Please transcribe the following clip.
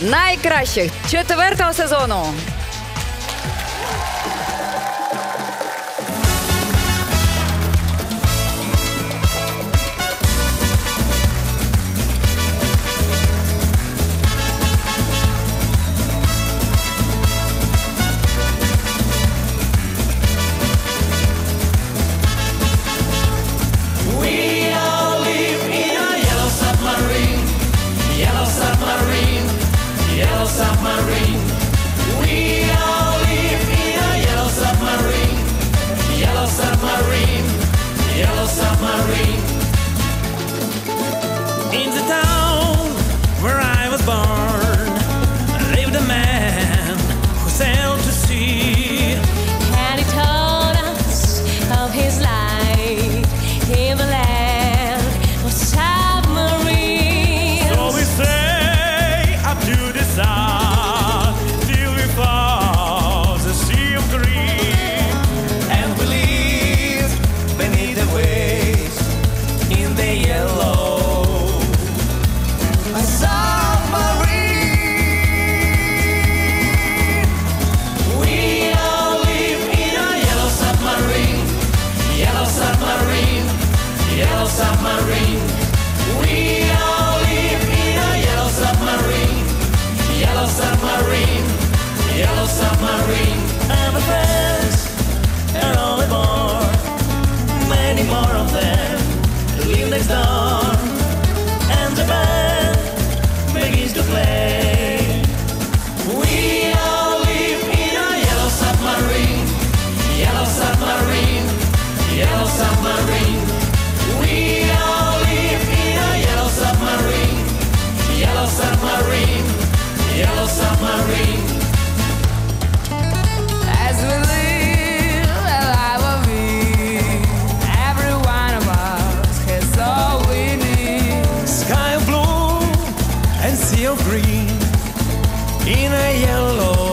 найкращих 4-го сезону. Submarine. We all live in a yellow submarine. Yellow submarine. Yellow submarine. In the town where I was born, lived a man who sailed to sea. And he told us of his life in the land of submarines. So we sail up to the sun. Submarine. We all live in a yellow submarine. Yellow submarine. Yellow submarine. And my friends are all aboard. Many more of them live next door. And the band begins to play. We all live in a yellow submarine. Yellow submarine. Yellow submarine. We all live in a yellow submarine. Yellow submarine. Yellow submarine. As we live a life of ease, every one of us has all we need. Sky of blue and sea of green in a yellow